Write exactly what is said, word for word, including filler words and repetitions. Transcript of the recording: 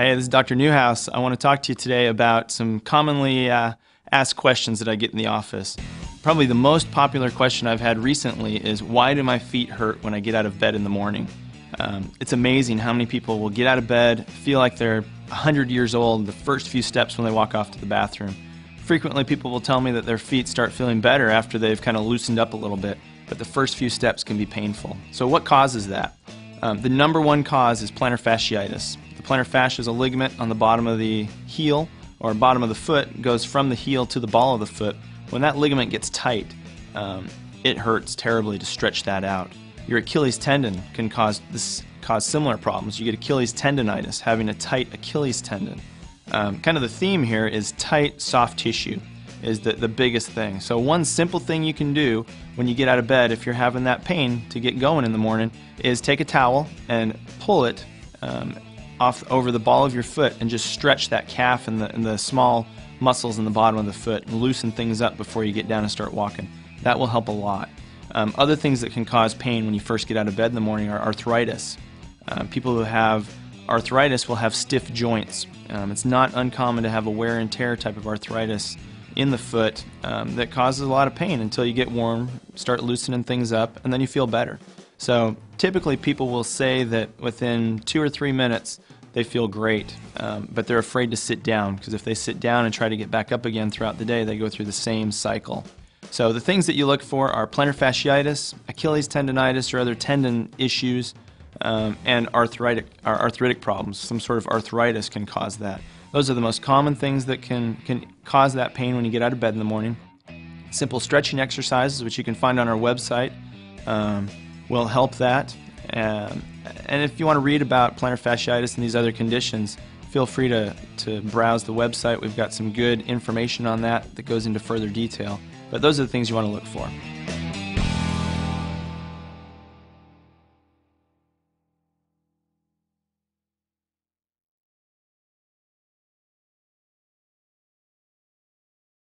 Hey, this is Doctor Neuhaus. I want to talk to you today about some commonly uh, asked questions that I get in the office. Probably the most popular question I've had recently is, why do my feet hurt when I get out of bed in the morning? Um, it's amazing how many people will get out of bed, feel like they're a hundred years old the first few steps when they walk off to the bathroom. Frequently people will tell me that their feet start feeling better after they've kind of loosened up a little bit, but the first few steps can be painful. So what causes that? Um, the number one cause is plantar fasciitis. The plantar fascia is a ligament on the bottom of the heel or bottom of the foot, goes from the heel to the ball of the foot. When that ligament gets tight, um, it hurts terribly to stretch that out. Your Achilles tendon can cause this cause similar problems. You get Achilles tendonitis, having a tight Achilles tendon. Um, kind of the theme here is tight, soft tissue is the, the biggest thing. So one simple thing you can do when you get out of bed if you're having that pain to get going in the morning is take a towel and pull it um, off over the ball of your foot and just stretch that calf and the, and the small muscles in the bottom of the foot and loosen things up before you get down and start walking. That will help a lot. Um, other things that can cause pain when you first get out of bed in the morning are arthritis. Uh, people who have arthritis will have stiff joints. Um, it's not uncommon to have a wear and tear type of arthritis in the foot um, that causes a lot of pain until you get warm, start loosening things up, and then you feel better. So typically people will say that within two or three minutes they feel great, um, but they're afraid to sit down, because if they sit down and try to get back up again throughout the day, they go through the same cycle. So the things that you look for are plantar fasciitis, Achilles tendonitis or other tendon issues, Um, and arthritic, or arthritic problems. Some sort of arthritis can cause that. Those are the most common things that can, can cause that pain when you get out of bed in the morning. Simple stretching exercises, which you can find on our website, um, will help that. Um, and if you want to read about plantar fasciitis and these other conditions, feel free to, to browse the website. We've got some good information on that that goes into further detail. But those are the things you want to look for.